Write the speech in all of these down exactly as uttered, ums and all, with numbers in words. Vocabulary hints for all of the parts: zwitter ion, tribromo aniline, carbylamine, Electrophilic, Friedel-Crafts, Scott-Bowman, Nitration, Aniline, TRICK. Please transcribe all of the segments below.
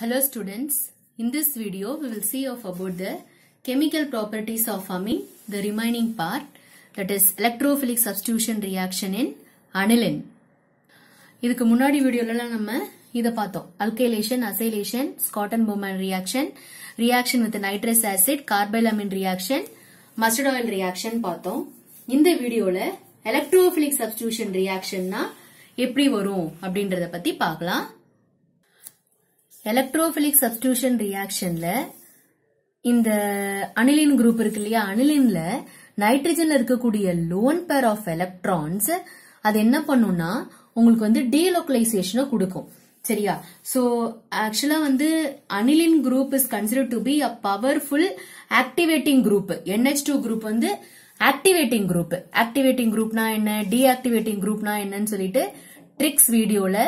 Hello students, in this video we will see of about the chemical properties of forming the remaining part, that is electrophilic substitution reaction in aniline. இதுக்கு முன்னாடி வீடியோல நம்ம இத பார்த்தோம். Alkylation, acylation, Scott-Bowman reaction, reaction with nitrous acid, carbylamine reaction, mustard oil reaction பார்த்தோம். இந்த வீடியோல electrophilic substitution reactionனா எப்படி வரும் அப்படின்றத பத்தி பார்க்கலாம். Electrophilic substitution reaction ले इंद aniline group இருக்குல்லையா aniline ले nitrogen ले இருக்கக்கூடிய lone pair of electrons அது என்ன பண்ணும்னா உங்களுக்கு வந்து delocalization கொடுக்கும் சரியா. So actually வந்து aniline group is considered to be a powerful activating group. N H two group வந்து activating group. Activating group ना என்ன, deactivating group ना என்னன்னு சொல்லிட்டு tricks video ले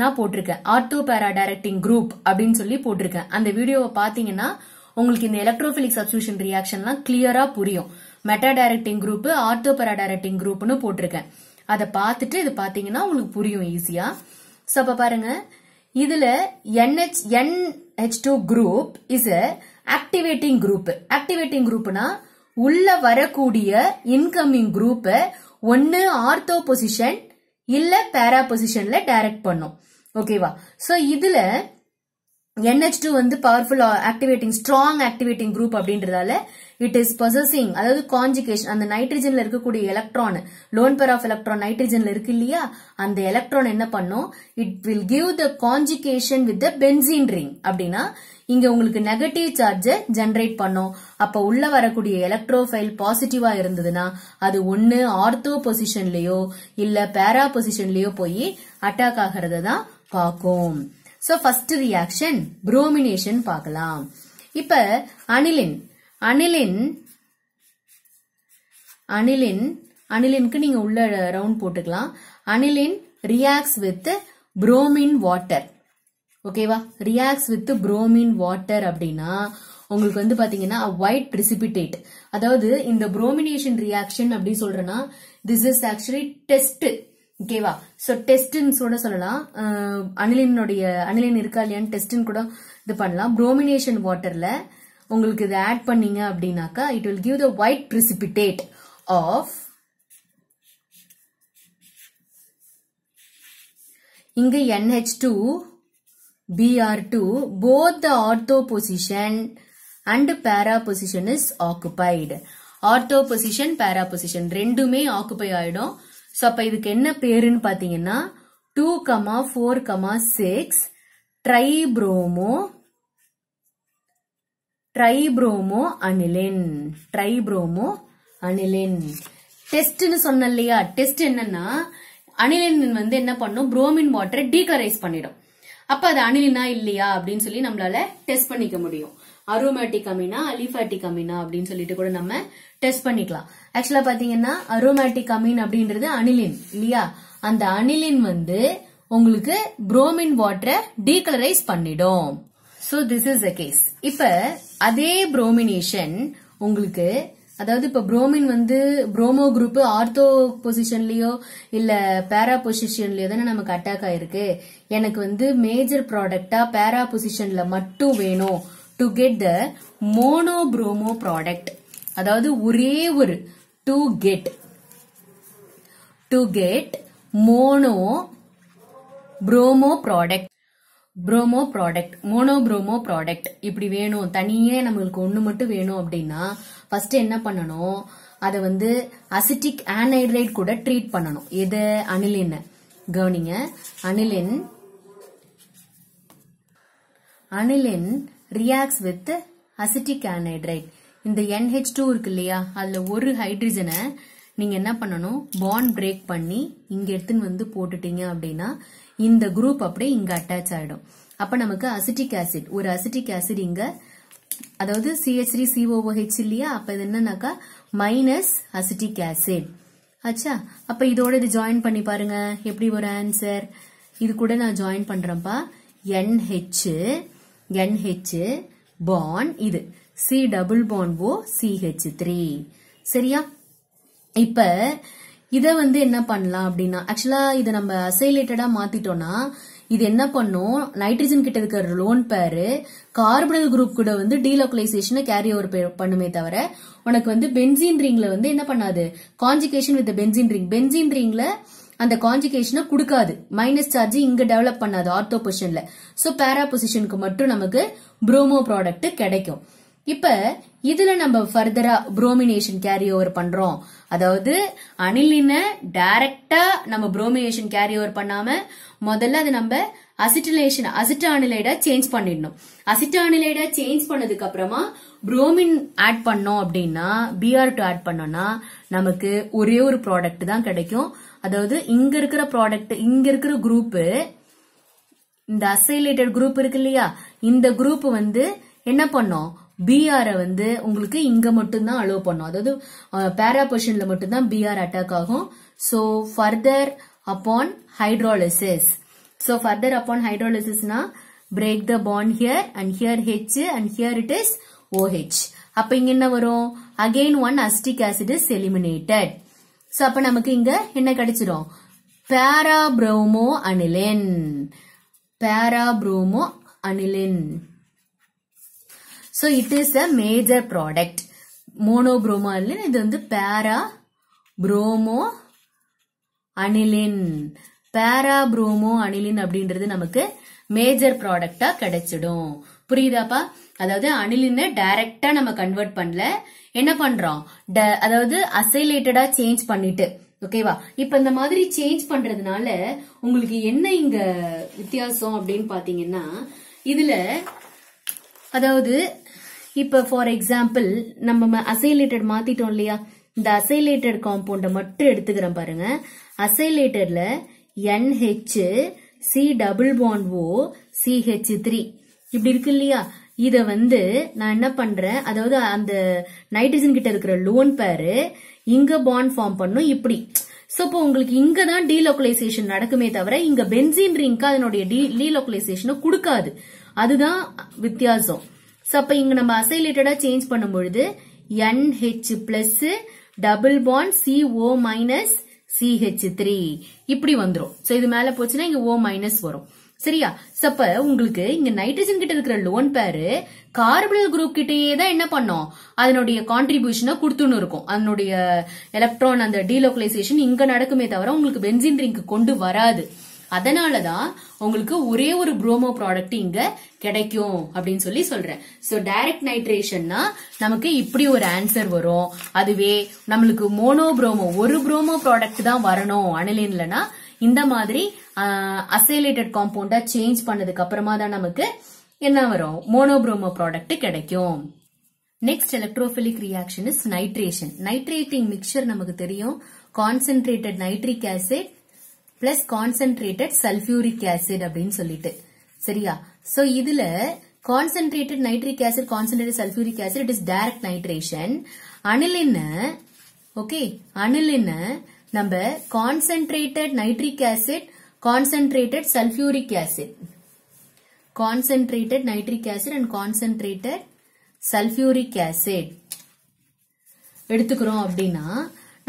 ना போட்டிருக்கேன். ஆர்த்தோ பேரா டைரக்டிங் குரூப் அப்படின்னு சொல்லி போட்டிருக்கேன். அந்த வீடியோவை பாத்தீங்கன்னா உங்களுக்கு இந்த எலக்ட்ரோஃபிலிக் சப்ஸ்டிடியூஷன் ரியாக்ஷன்லாம் கிளியரா புரியும். Meta directing group, ortho para directing குரூப்னு போட்டிருக்கேன். அதை பார்த்துட்டு இது பாத்தீங்கன்னா உங்களுக்கு புரியும் ஈஸியா. சோ அப்ப பாருங்க, இதுல NH NH2 group is a activating group. Activating குரூப்னா உள்ள வரக்கூடிய இன்கமிங் குரூப் ஒன்னு ஆர்த்தோ பொசிஷன் இல்ல பேரா பொசிஷன்ல டைரக்ட் பண்ணும். ஓகேவா. சோ இதுல N H two வந்து powerful activating strong activating group அப்படின்றதால இட் இஸ் பொசசிங், அதாவது கான்ஜுகேஷன் அந்த நைட்ரஜன்ல இருக்கக்கூடிய electron lone pair of electron நைட்ரஜன்ல இருக்கு இல்லையா அந்த எலக்ட்ரான் என்ன பண்ணும், it will give the conjugation with the benzene ring. அப்படின்னா இங்க உங்களுக்கு நெகட்டிவ் சார்ஜ் ஜெனரேட் பண்ணும். அப்ப உள்ள வரக்கூடிய எலக்ட்ரோஃபைல் பாசிட்டிவா இருந்ததுன்னா அது ஒன்னு ஆர்த்தோ பொசிஷன்லயோ இல்ல பேரா பொசிஷன்லயோ போய் அட்டாக் ஆகிறத தான் பார்க்கும். சோ ஃபர்ஸ்ட் ரியாக்ஷன் புரோமினேஷன் பார்க்கலாம். இப்ப அனிலின் அனிலின் அனிலின் அனிலினுக்கு நீங்க உள்ள ரவுண்ட் போட்டுக்கலாம். Aniline reacts with bromine water. ஓகேவா, ரியாக்ட்ஸ் வித் புரோமின் வாட்டர் அப்படின்னா உங்களுக்கு வந்து பாத்தீங்கன்னா ஒயிட் பிரிசிபிடேட். அதாவது இந்த புரோமினேஷன் ரியாக்ஷன் அப்படி சொல்றேன்னா திஸ் இஸ் ஆக்சுவலி டெஸ்ட். ஓகேவா, சோ டெஸ்ட்ன்னு கூட சொல்லலாம். அனிலினுடைய அனிலின் இருக்கா இல்லையான்னு டெஸ்ட்ன்னு கூட இது பண்ணலாம். புரோமினேஷன் வாட்டர்ல உங்களுக்கு இதை ஆட் பண்ணீங்க அப்படின்னாக்கா it will give the white precipitate of, இங்க N H two B R two, both the ortho position and para position is occupied. Ortho position, para position ரெண்டுமே ஆக்குபை ஆயிடும். சோ அப்ப இதுக்கு என்ன பேருன்னு பாத்தீங்கன்னா two, four, six tribromo tribromo aniline tribromo aniline. டெஸ்ட்னு சொன்ன இல்லையா, டெஸ்ட் என்னன்னா அனிலின் வந்து என்ன பண்ணும், புரோமின் வாட்டரை டீகரைஸ் பண்ணிடும். அப்ப அது அனிலினா இல்லையா அப்படின்னு சொல்லி நம்மளால டெஸ்ட் பண்ணிக்க முடியும். அரோமேட்டிக் அமினா அலிஃபாட்டிக் அமினா அப்படின்னு சொல்லிட்டு கூட நம்ம டெஸ்ட் பண்ணிக்கலாம். ஆக்சுவலா பாத்தீங்கன்னா அரோமேட்டிக் அமீன் அப்படின்றது அனிலின் இல்லையா, அந்த அனிலின் வந்து உங்களுக்கு புரோமின் வாட்டரை டீகலரைஸ் பண்ணிடும். So this is the case. இப்ப அதே புரோமினேஷன் உங்களுக்கு, அதாவது இப்ப புரோமின் வந்து புரோமோ குரூப் ஆர்த்தோ பொசிஷன்லயோ இல்ல பேரா பொசிஷன்லயோ தானே நமக்கு அட்டாக் ஆயிருக்கு. எனக்கு வந்து மேஜர் ப்ராடக்டா பேரா பொசிஷன்ல மட்டும் வேணும் to get the monobromo product. அதாவது ஒரே ஒரு to get to get mono bromo product bromo product monobromo product இப்படி வேணும், தனியே நம்மளுக்கு ஒண்ணு மட்டும் வேணும் அப்படின்னா ஃபர்ஸ்ட் என்ன பண்ணணும், அதை வந்து அசிட்டிக் ஆனைட்ரைட் கூட ட்ரீட் பண்ணணும். எது அனிலின், கவனிங்க, aniline aniline reacts with acetic anhydride. இந்த N H two இருக்கு இல்லையா அதுல ஒரு ஹைட்ரஜனை நீங்க என்ன பண்ணணும், பாண்ட் பிரேக் பண்ணி இங்க எடுத்துன்னு வந்து போட்டுட்டீங்க அப்படின்னா இந்த குரூப் அப்படியே இங்க அட்டாச் ஆயிடும். அப்ப நமக்கு அசிட்டிக் ஆசிட், ஒரு அசிட்டிக் ஆசிட் இங்க, அதாவது C H three C O O H இல்லையா, அப்ப இது என்னன்னாக்கா மைனஸ் அசிட்டிக் ஆசிட். ஆச்சா, அப்ப இதோட இது ஜாயின் பண்ணி பாருங்க எப்படி ஒரு ஆன்சர். இது கூட நான் ஜாயின் பண்றேன்ப்பா, NH NH பாண்ட் இது C double bond O C H three சரியா. இப்ப இத வந்து என்ன பண்ணலாம் அப்படின்னா ஆக்சுவலா இதை நம்ம அசைலேட்டடா மாத்திட்டோம்னா இது என்ன பண்ணும் நைட்ரஜன் கிட்ட இருக்கிற லோன் பேர் கார்பனல் குரூப் கூட வந்து டீலோக்கலைசேஷனை கேரி ஓவர் பண்ணுமே தவிர உனக்கு வந்து பென்சீன் ரிங்ல வந்து என்ன பண்ணாது conjugation with benzene ring benzene ரிங்ல அந்த கான்ஜுகேஷனை கொடுக்காது. மைனஸ் சார்ஜ் இங்க டெவலப் பண்ணாது ஆர்த்தோ பொசிஷன்ல. சோ பேரா பொசிஷனுக்கு மட்டும் நமக்கு புரோமோ ப்ராடக்ட் கிடைக்கும். இப்ப இதுல நம்ம ஃபர்தரா புரோமினேஷன் கேரி ஓவர் பண்றோம். அதாவது அனிலினை டைரக்டா நம்ம புரோமினேஷன் கேரி ஓவர் பண்ணாம முதல்ல அது நம்ம அசிட்டிலேஷன் அசிட்டானிலைடா சேஞ்ச் பண்ணிடணும். அசிட்டானிலைடா சேஞ்ச் பண்ணதுக்கு அப்புறமா புரோமின் ஆட் பண்ணோம் அப்படின்னா பிஆர் டூ ஆட் பண்ணோம்னா நமக்கு ஒரே ஒரு ப்ராடக்ட் தான் கிடைக்கும். அதாவது இங்க இருக்கிற ப்ராடக்ட் இங்க இருக்கிற குரூப் இந்த அசைலேட்டட் குரூப் இருக்கு இல்லையா இந்த குரூப் வந்து என்ன பண்ணோம் பிஆர் வந்து உங்களுக்கு இங்க மட்டும்தான் அலோ பண்ணும். அதாவது பேரா பொசிஷன்ல மட்டும்தான் பிஆர் அட்டாக் ஆகும். So further upon hydrolysis so further upon ஹைட்ரோலிசிஸ்னா break the bond here and here H and here it is OH. அப்ப இங்க என்ன வரும் again one acetic acid is eliminated. So அப்ப நமக்கு இங்க என்ன கிடைச்சிடும் para bromo aniline para bromo aniline. So it is a major product. Monobromo aniline இது வந்து para bromo aniline. Para bromo aniline அப்படிங்கிறது நமக்கு major productா கிடைச்சிடும். புரியுதாப்பா? அதாவது அனிலினை டைரக்டா நம்ம கன்வெர்ட் பண்ணல என்ன பண்றோம் அதாவது அசைலேட்டடா சேஞ்ச் பண்ணிட்டு ஓகேவா. இப்ப இந்த மாதிரி சேஞ்ச் பண்றதுனால உங்களுக்கு என்ன இங்க வித்தியாசம் அப்படின்னு பாத்தீங்கன்னா இதுல அதாவது இப்ப ஃபார் எக்ஸாம்பிள் நம்ம அசைலேட்டட் மாத்திட்டோம் இல்லையா இந்த அசைலேட்டட் காம்பவுண்ட மட்டும் எடுத்துக்கிறேன் பாருங்க. அசைலேட்டட்ல NH C double bond O C H three இப்படி இருக்கு இல்லையா இத வந்து நான் என்ன பண்றேன் அதாவது அந்த நைட்ரஜன் கிட்ட இருக்கிற லோன் பேரு இங்க பாண்ட் ஃபார்ம் பண்ணும் இப்படி. சோ இப்போ உங்களுக்கு இங்கதான் டீலோக்கலைசேஷன் நடக்குமே தவிர இங்க பென்சீன் ரிங்க்கு அதனுடைய டீலோக்கலைசேஷனை கொடுக்காது. அதுதான் வித்தியாசம். அப்ப இங்க நம்ம அசைலேட்டடா சேஞ்ச் பண்ணும்பொழுது NH plus double bond C O minus C H three இப்படி வந்துடும். சோ இது மேல போச்சுன்னா இங்க ஓ மைனஸ் வரும் சரியா. சப்ப உங்களுக்கு இங்க நைட்ரஜன் கிட்ட இருக்கிற லோன் பேரு கார்பனல் குரூப் கிட்டயே தான் என்ன பண்ணோம் அதனுடைய கான்ட்ரிபியூஷனை கொடுத்துன்னு இருக்கும். அதனுடைய எலக்ட்ரான் அந்த டீலோக்கலைசேஷன் இங்க நடக்குமே தவிர உங்களுக்கு பென்சீன் ரிங்க்கு கொண்டு வராது. அதனாலதான் உங்களுக்கு ஒரே ஒரு புரோமோ ப்ராடக்ட் இங்க கிடைக்கும் அப்படின்னு சொல்லி சொல்றேன். சோ டைரக்ட் நைட்ரேஷன்னா நமக்கு இப்படி ஒரு ஆன்சர் வரும். அதுவே நம்மளுக்கு மோனோ புரோமோ ஒரு புரோமோ ப்ராடக்ட் தான் வரணும் அனிலின்லனா இந்த மாதிரி அசைலேட்டட் காம்பவுண்டா சேஞ்ச் பண்ணதுக்கு அப்புறமா தான் நமக்கு என்ன வரும் மோனோபுரோமோ ப்ராடக்ட் கிடைக்கும். Next electrophilic reaction is nitration. Nitrating mixture நமக்கு தெரியும் concentrated nitric acid plus concentrated sulphuric acid அப்படின்னு சொல்லிட்டு சரியா. சோ இதுல concentrated nitric acid concentrated sulphuric acid it is direct nitration. Aniline okay aniline நம்ம concentrated nitric acid concentrated sulphuric acid concentrated nitric acid and concentrated sulphuric acid எடுத்துக்கிறோம் அப்படின்னா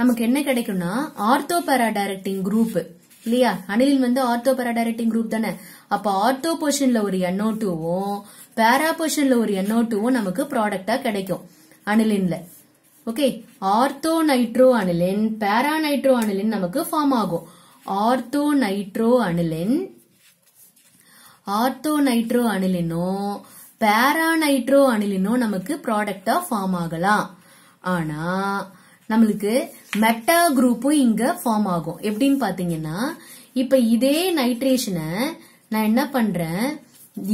நமக்கு என்ன கிடைக்கும்னா ஆர்த்தோ பேரா டைரக்டிங் குரூப் இல்லையா. Aniline வந்து ortho para directing group தானே. அப்ப ஆர்த்தோ போர்ஷன்ல ஒரு என்ஓ டூவும் பேரா போர்ஷன்ல ஒரு என்ஓ டூவும் நமக்கு ப்ராடக்டா கிடைக்கும் அனிலின்ல. Okay ortho nitro aniline para nitro aniline நமக்கு ஃபார்ம் ஆகும். Ortho nitro aniline ortho nitro அனிலினோ பேரா நைட்ரோ அனிலினோ நமக்கு ப்ராடக்டா ஃபார்ம் ஆகலாம். ஆனா நம்மளுக்கு மெட்டா குரூப்பும் இங்க ஃபார்ம் ஆகும். எப்படின்னு பாத்தீங்கன்னா இப்ப இதே நைட்ரேஷனை நான் என்ன பண்றேன்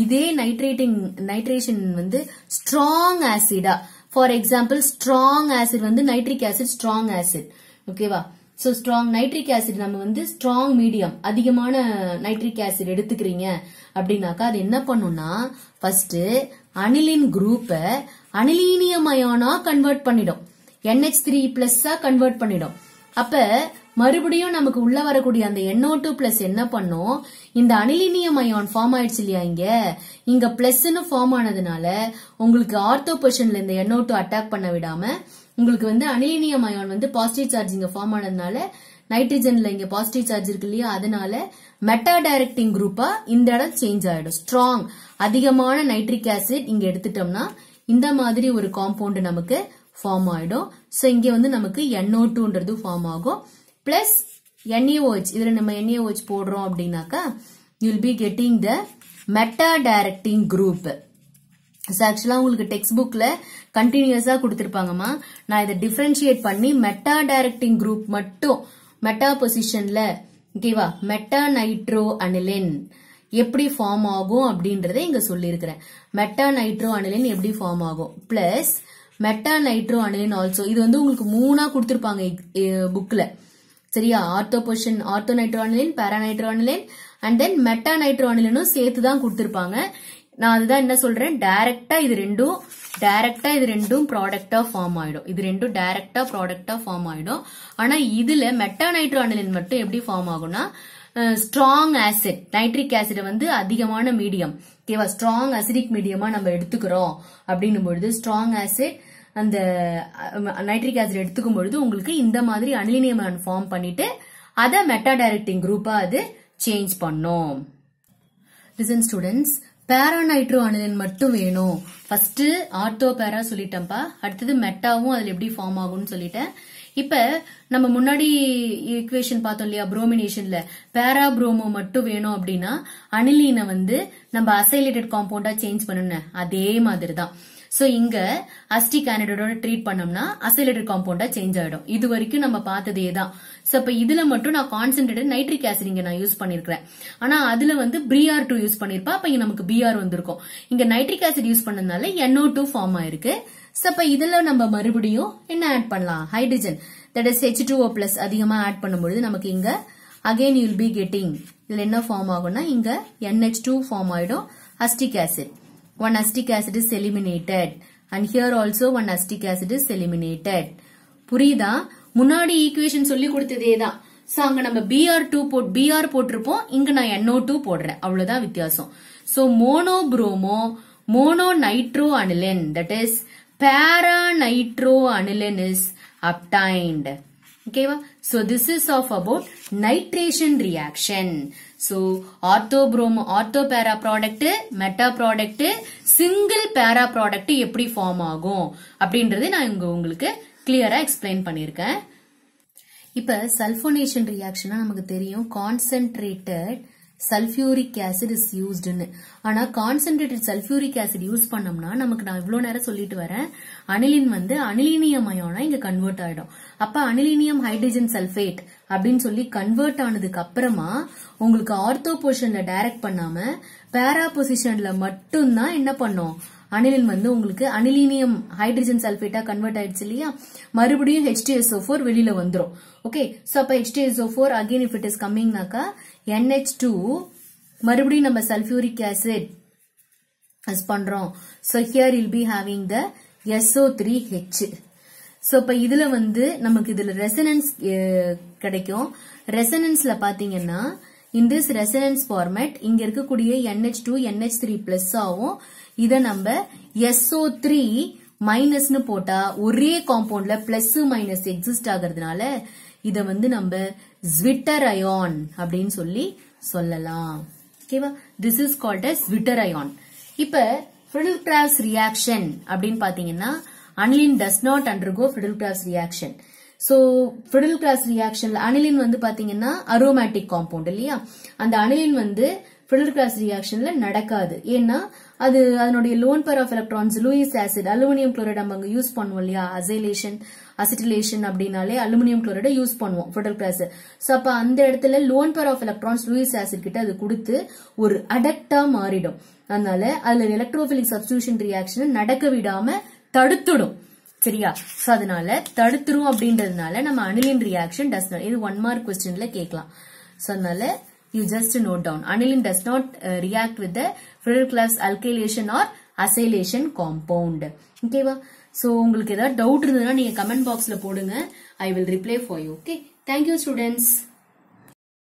இதே நைட்ரேட்டிங் நைட்ரேஷன் வந்து ஸ்ட்ராங் ஆசிடா ஃபார் எக்ஸாம்பிள் ஸ்ட்ராங் ஆசிட் வந்து நைட்ரிக் ஆசிட் ஸ்ட்ராங் ஆசிட் ஓகேவா. சோ ஸ்ட்ராங் நைட்ரிக் ஆசிட் நம்ம வந்து ஸ்ட்ராங் மீடியம் அதிகமான நைட்ரிக் ஆசிட் எடுத்துக்கிறீங்க அப்படின்னாக்கா அது என்ன பண்ணும்னா ஃபர்ஸ்ட் அனிலின் குரூப்ப அனிலீனியம் அயானா கன்வெர்ட் பண்ணிடும் என்ஹெச் த்ரீ பிளஸ்ஸா கன்வெர்ட் பண்ணிடும். அப்ப மறுபடியும் நமக்கு உள்ள வரக்கூடிய அந்த என்ஓ டூ பிளஸ் என்ன பண்ணும் இந்த அனிலினியம் அயான் ஃபார்ம் ஆயிடுச்சு இல்லையா இங்க இங்க பிளஸ்ன்னு ஃபார்ம் ஆனதுனால உங்களுக்கு ஆர்த்தோ பொசிஷன்ல இந்த என்ஓ டூ அட்டாக் பண்ண விடாம உங்களுக்கு வந்து அனிலினியம் அயான் வந்து பாசிட்டிவ் சார்ஜ் இங்க ஃபார்ம் ஆனதுனால नाइट्रोजन लेंगे पॉजिटिव चार्ज இருக்குல்ல அதனால மெட்டா டைரக்டிங் குரூப்பா இந்த இடத்துல चेंज ஆயிடும் ஸ்ட்ராங் அதிகமான நைட்ரிக் ஆசிட் இங்க எடுத்துட்டோம்னா இந்த மாதிரி ஒரு காம்பவுண்ட் நமக்கு ஃபார்ம் ஆயிடும் சோ இங்க வந்து நமக்கு N O two ன்றது ஃபார்ம் ஆகும் plus N A O H இதல நம்ம N A O H போடுறோம் அப்படினாக்கா you will be getting the meta directing group एक्चुअला உங்களுக்கு டெக்ஸ்ட் புக்ல கண்டினியூஸா கொடுத்திருப்பாங்கமா நான் இத டிஃபரன்ஷியேட் பண்ணி மெட்டா டைரக்டிங் குரூப் மட்டும் மெட்டா பொசிஷன்ல ஓகேவா மெட்டா நைட்ரோ அனிலின் எப்படி ஃபார்ம் ஆகும் அப்படிங்கறதை இங்க சொல்லி இருக்கேன் மெட்டா நைட்ரோ அனிலின் எப்படி ஃபார்ம் ஆகும் plus meta nitro aniline also இது வந்து உங்களுக்கு மூணா கொடுத்திருப்பாங்க புக்ல சரியா ortho position ortho nitro aniline para nitro aniline and then meta nitro அனிலினும் சேர்த்து தான் கொடுத்திருப்பாங்க நான் அதுதான் என்ன சொல்றேன் டைரக்ட்டா இது ரெண்டும் டைரக்ட்டா இது ரெண்டும் ப்ராடக்ட்டா ஃபார்ம் ஆயிடும் இது ரெண்டும் டைரக்ட்டா ப்ராடக்ட்டா ஃபார்ம் ஆயிடும் ஆனா இதுல மெட்டா நைட்ரோ அனிலின் மட்டும் எப்படி ஃபார்ம் ஆகும்னா ஸ்ட்ராங் ஆசிட் நைட்ரிக் ஆசிட் வந்து அதிகமான மீடியம் ஓகேவா ஸ்ட்ராங் அசிடிக் மீடியமா நம்ம எடுத்துக்கிறோம் அப்படினும் பொழுது ஸ்ட்ராங் ஆசிட் அந்த நைட்ரிக் ஆசிட் எடுத்துக்கும் பொழுது உங்களுக்கு இந்த மாதிரி அனிலின் ஃபார்ம் பண்ணிட்டு அத மெட்டா டைரக்டிங் குரூப்பா அது சேஞ்ச் பண்ணோம் listen students para nitro aniline மட்டும் வேணும் ஃபர்ஸ்ட் ஆர்த்தோ பாரா சொல்லிட்டேன்ப்பா அடுத்து மெட்டாவும் அதுல எப்படி ஃபார்ம் ஆகும்னு சொல்லிட்டேன் இப்ப நம்ம முன்னாடி ஈக்குவேஷன் பார்த்தோம் இல்லையா புரோமினேஷன்ல பாரா புரோமோ மட்டும் வேணும் அப்படினா அனிலினை வந்து நம்ம அசைலேட்டட் காம்பவுண்டா சேஞ்ச் பண்ணணும் அதே மாதிரி தான் சோ இங்க அசிட்டிக் ஆனிடோட ட்ரீட் பண்ணோம்னா அசைலேட்டட் காம்பவுண்டா சேஞ்ச் ஆயிடும் இது வரைக்கும் நம்ம பார்த்ததே தான் சோ இப்ப இதுல மட்டும் நான் கான்சென்ட்ரேட்டட் நைட்ரிக் ஆசிட் இங்க நான் யூஸ் பண்ணிருக்கேன் ஆனா அதுல வந்து B R two யூஸ் பண்ணிருப்பா அப்ப இங்க நமக்கு B R வந்திருக்கும் இங்க நைட்ரிக் ஆசிட் யூஸ் பண்ணதுனால N O two ஃபார்ம் ஆயிருக்கு சோ இப்ப இதுல நம்ம மறுபடியும் என்ன ஆட் பண்ணலாம் hydrogen that is H two O plus அதிகமா ஆட் பண்ணும்போது நமக்கு இங்க again you will be getting இதுல என்ன ஃபார்ம் ஆகும்னா இங்க N H two ஃபார்ம் ஆயிடும் acetic acid one acetic acid is eliminated and here also one acetic acid is eliminated புரியுதா முன்னாடி ஈக்குவேஷன் சொல்லி கொடுத்ததேதான் சோ அங்க நம்ம B R two போட் B R போட்டுறோம் இங்க நான் N O two போடுறேன் அவ்வளவுதான் வித்தியாசம் so monobromo mononitro aniline that is para nitro aniline is obtained okay va so this is of about nitration reaction so ortho bromo ortho para product meta product single para product எப்படி form ஆகும் அப்படின்றது நான் இங்க உங்களுக்கு கிளியரா explain பண்ணிருக்கேன் இப்ப sulphonation ரியாக்ஷனா நமக்கு தெரியும் concentrated sulfuric acid is used னு ஆனா concentrated sulfuric acid யூஸ் பண்ணோம்னா நமக்கு நான் இவ்ளோ நேரம் சொல்லிட்டு வரேன் அனிலின் வந்து அனிலினியம் அயானா இங்க கன்வெர்ட் ஆயிடும் அப்ப அனிலினியம் ஹைட்ரஜன் சல்ஃபேட் அப்படினு சொல்லி கன்வெர்ட் ஆனதுக்கு அப்புறமா உங்களுக்கு ஆர்த்தோ பொசிஷன்ல டைரக்ட் பண்ணாம பாரா பொசிஷன்ல மட்டும் தான் என்ன பண்ணோம் அனிலின் வந்து உங்களுக்கு அனிலினியம் ஹைட்ரஜன் சல்ஃபேட்டா கன்வெர்ட் ஆயிடுச்சு இல்லையா மறுபடியும் H two S O four வெளியில வந்துரும் ஓகே சோ அப்ப H two S O four again if it is coming நாக்கா N H two மறுபடியும் நம்ம சல்ஃபியூரிக் ஆசிட் அஸ் பண்றோம் so here will be having the S O three H so இப்ப இதுல வந்து நமக்கு இதுல ரெசனன்ஸ் கிடைக்கும் ரெசனன்ஸ்ல பாத்தீங்கன்னா in this resonance format இங்க இருக்கக்கூடிய N H two N H three plus ஆகும் இத நம்ம S O three minus னு போட்டா ஒரே காம்பவுண்ட்ல plus minus exist ஆகிறதுனால இத வந்து நம்ம zwitter ion அப்படினு சொல்லி சொல்லலாம் ஓகேவா this is called as zwitter ion இப்ப Friedel-Crafts reaction அப்படினு பாத்தீங்கன்னா aniline does not undergo Friedel-Crafts reaction so Friedel-Crafts reactionல அனிலின் வந்து பாத்தீங்கன்னா அரோமேட்டிக் காம்பவுண்ட் இல்லையா அந்த அனிலின் வந்து Friedel-Crafts reactionல நடக்காது ஏன்னா அது அதனுடைய lone pair of electrons Lewis acid aluminium chloride நம்ம யூஸ் பண்ணுவோம் இல்லையா அசைலேஷன் அசிட்டிலேஷன் அப்படினாலே அலுமினியம் குளோரைடு யூஸ் பண்ணுவோம் Friedel-Crafts சோ அப்ப அந்த இடத்துல loan pair of electrons Lewis acid கிட்ட அது கொடுத்து ஒரு அடக்டா மாறிடும் அதனால அதுல எலக்ட்ரோஃபிலிக் சப்ஸ்டிட்யூஷன் ரியாக்ஷன் நடக்க விடாம தடுத்துடும் சரியா சோ அதனால தடுத்துரும் அப்படின்றதுனால நம்ம அனிலின் ரியாக்ஷன் டஸ் நாட் இது ஒன் மார்க் क्वेश्चनல கேட்கலாம் சோ அதனால you just note down aniline does not react with the Friedel-Crafts alkylation or acylation compound ஓகேவா சோ உங்களுக்கு ஏதாவது டவுட் இருந்தனா நீங்க கமெண்ட் பாக்ஸ்ல போடுங்க ஐ will reply for you okay thank you students